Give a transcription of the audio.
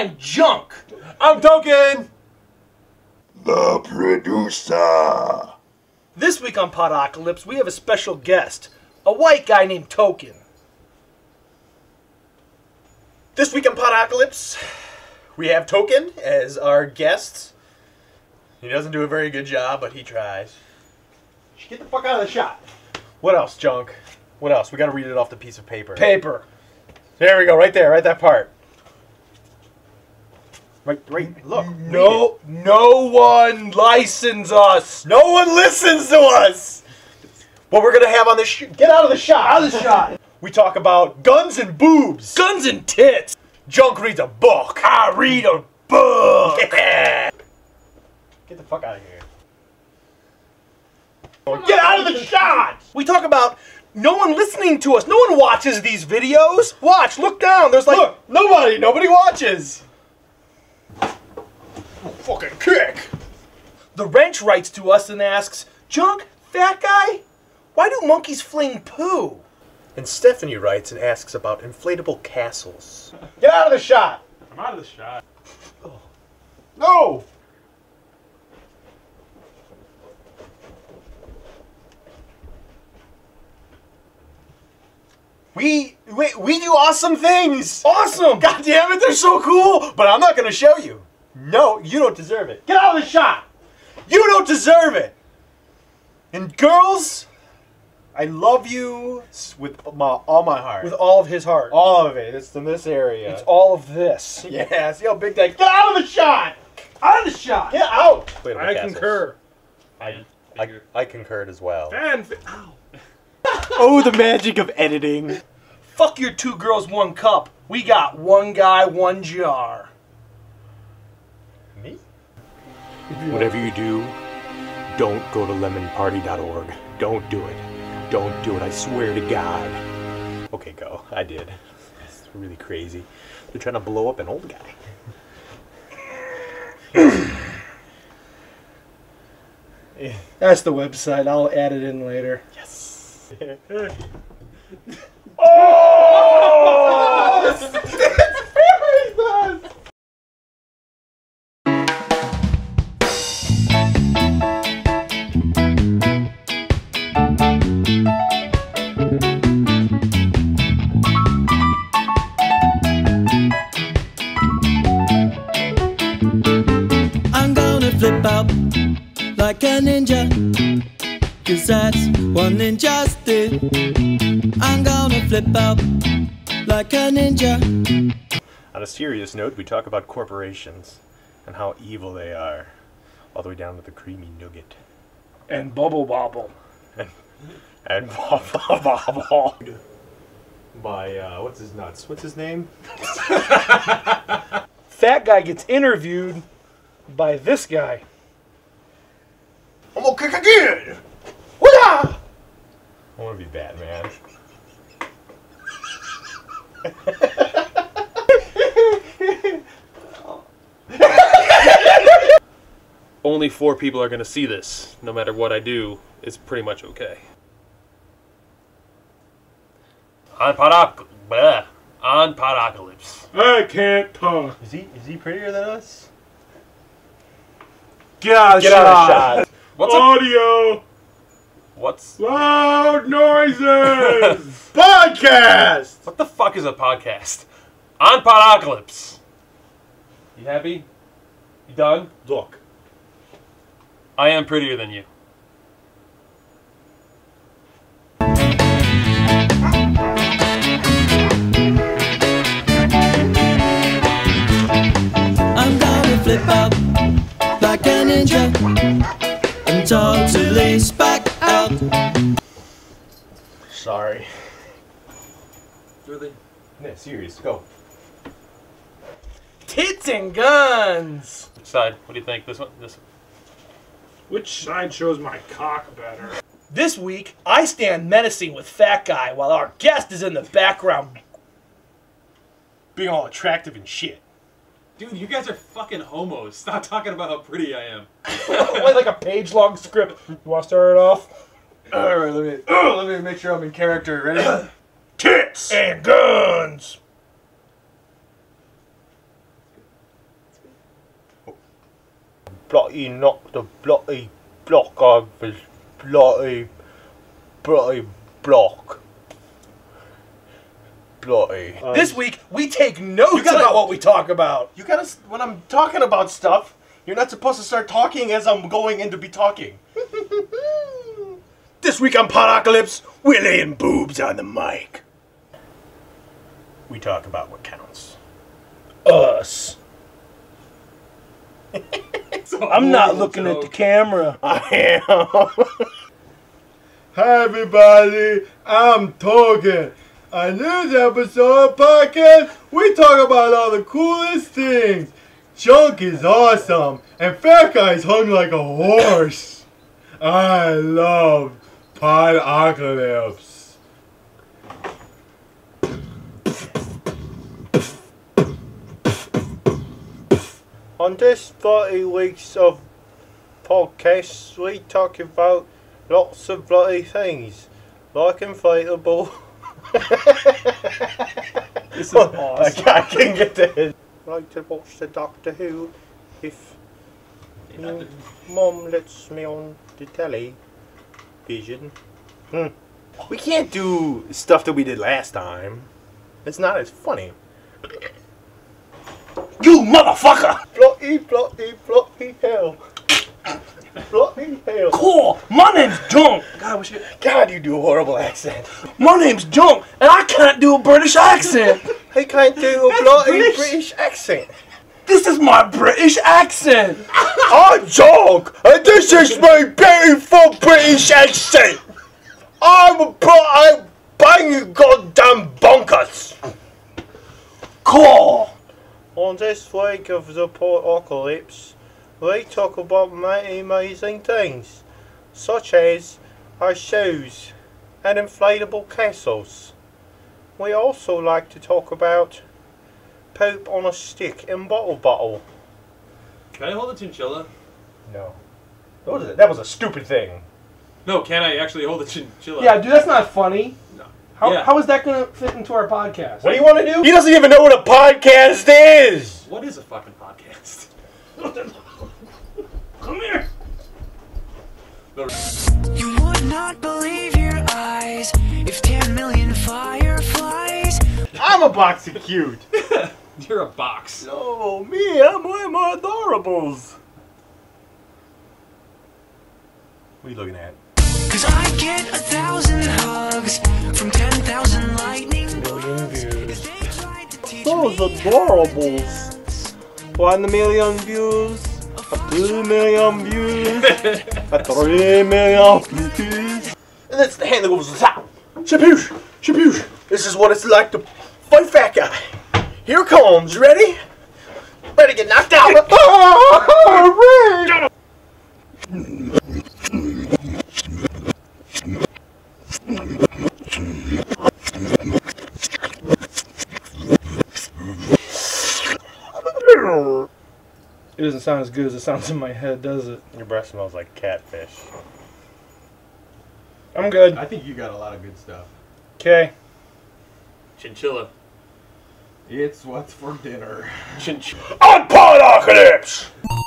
I'm Junk. I'm Duncan. The producer. This week on Podocalypse, we have a special guest, a white guy named Token. This week on Podocalypse, we have Token as our guest. He doesn't do a very good job, but he tries. Get the fuck out of the shop. What else, Junk? What else? We gotta read it off the piece of paper. Paper. There we go, right there, right that part. Right, look. No one licenses us. No one listens to us. What we're gonna have on this get out of the shot. Out of the shot. We talk about guns and boobs. Guns and tits. Junk reads a book. I read a book. Yeah. Get the fuck out of here. Get out of the shot! We talk about no one listening to us. No one watches these videos. Watch, look down. There's like look, nobody watches. Oh, fucking kick. The wrench writes to us and asks, Junk, Fat Guy, why do monkeys fling poo? And Stephanie writes and asks about inflatable castles. Get out of the shot! I'm out of the shot. Oh. No! We do awesome things! Awesome! God damn it, they're so cool! But I'm not gonna show you. No, you don't deserve it. Get out of the shot! You don't deserve it! And girls, I love you with all my heart. With all of his heart. All of it. It's in this area. It's all of this. Yeah, see how big that... Get out of the shot! Out of the shot! Get out! I concur. I concurred as well. Ow. Oh, the magic of editing. Fuck your 2 girls, 1 cup. We got 1 guy, 1 jar. Me? Whatever you do, don't go to lemonparty.org. Don't do it. Don't do it. I swear to God. Okay, go. I did. It's really crazy. They're trying to blow up an old guy. That's the website. I'll add it in later. Yes. Oh! It's very nice. I'm gonna flip out like a ninja, 'cause that's one ninja did. I'm gonna flip out like a ninja. On a serious note, we talk about corporations and how evil they are, all the way down to the creamy nougat. And bubble bobble. And bubble bobble. By, what's his nuts? What's his name? Fat Guy gets interviewed by this guy. I'm gonna kick again! I want to be Batman. Only 4 people are going to see this. No matter what I do, it's pretty much okay. On Podocalypse. I can't talk. Is he prettier than us? Get out of the shot. What's audio? What's loud noises? Podcast. What the fuck is a podcast? On Podocalypse. You happy? You done? Look, I am prettier than you. I'm gonna flip up like a ninja and totally back. Sorry. Really? Yeah, serious. Go. Tits and guns. Which side? What do you think? This one? This one? Which side shows my cock better? This week, I stand menacing with Fat Guy while our guest is in the background being all attractive and shit. Dude, you guys are fucking homos. Stop talking about how pretty I am. Like a page-long script. You want to start it off? All right, let me make sure I'm in character. Ready? Tits and guns. bloody knock the bloody block out of his bloody block. Bloody. This week, we take notes about what we talk about. You gotta, when I'm talking about stuff, you're not supposed to start talking as I'm going in to be talking. This week on Podocalypse, we're laying boobs on the mic. We talk about what counts. Us. I'm not looking at the camera. I am. Hi everybody, I'm Togan. On this episode of podcast, we talk about all the coolest things. Junk is awesome, and Fat Guy's hung like a horse. I love Podocalypse. On this 30 weeks of podcasts, we talk about lots of bloody things, like inflatable. This is awesome. I can get this. Like to watch the Doctor Who, if Mom lets me on the television. We can't do stuff that we did last time. It's not as funny. You motherfucker! Bloody, bloody, bloody hell. Bloody hell. Cool! My name's Junk! God, we should... God, you do a horrible accent. My name's Junk, and I can't do a British accent! I can't do a bloody British accent. This is my British accent! I'm Junk, and this is my beautiful British accent! I'm bang you goddamn bonkers! Cool! On this week of the Podocalypse, we talk about many amazing things, such as our shoes and inflatable castles. We also like to talk about poop on a stick in bottle. Can I hold a chinchilla? No. That was a stupid thing. No, can I actually hold a chinchilla? Yeah, dude, that's not funny. No. How is that going to fit into our podcast? What do you want to do? He doesn't even know what a podcast is! What is a fucking podcast? Come here! You would not believe your eyes if 10 million fireflies... I'm a box of cute! You're a box. Oh, me, I'm adorables! What are you looking at? Cause I get 1,000 hugs from 10,000 lightning bugs. Those adorables. 1 million views, 2 million views, 3 million views. And that's the hand that goes to the top. Shaboosh, shaboosh. This is what it's like to fight Fat Guy. Here comes, you ready? Ready to get knocked out. Oh, it doesn't sound as good as it sounds in my head, does it? Your breath smells like catfish. I'm good. I think you got a lot of good stuff. Okay. Chinchilla. It's what's for dinner. Chinchilla. On Podocalypse!